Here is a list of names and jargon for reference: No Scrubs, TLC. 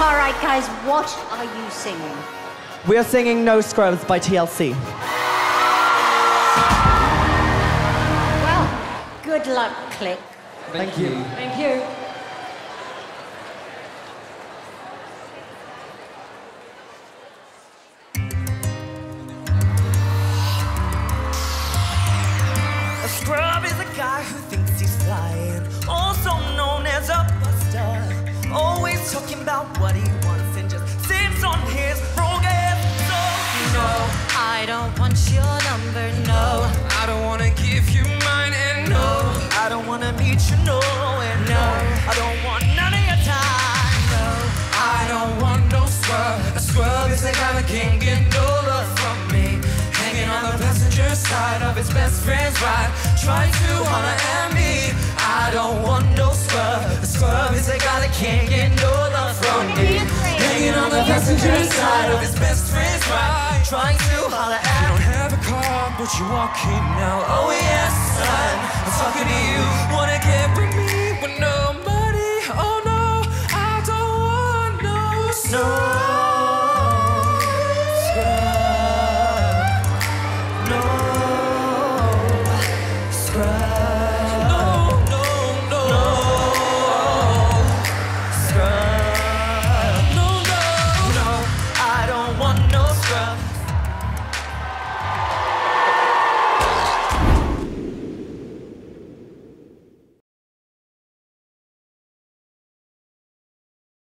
All right, guys, what are you singing? We are singing No Scrubs by TLC. Well, good luck, Click. Thank you. Thank you. A scrub is a guy who thinks he's flying, also known as a buster, always talking about what he wants and just sits on his broken soul. No, I don't want your number, no. I don't want to give you mine, and no, I don't want to meet you, no, and no, I don't want none of your time, no. I don't want no scrub. A scrub is the guy that can't get no love from me, hanging on the passenger side of his best friend's ride, trying to honor and me. I don't want no scrub. A scrub is the guy that can't get no love from me, hanging on the passenger side of his best friend's ride, trying to holler at me. You don't have a car, but you're walking now. Oh yes, son, I'm talking to you.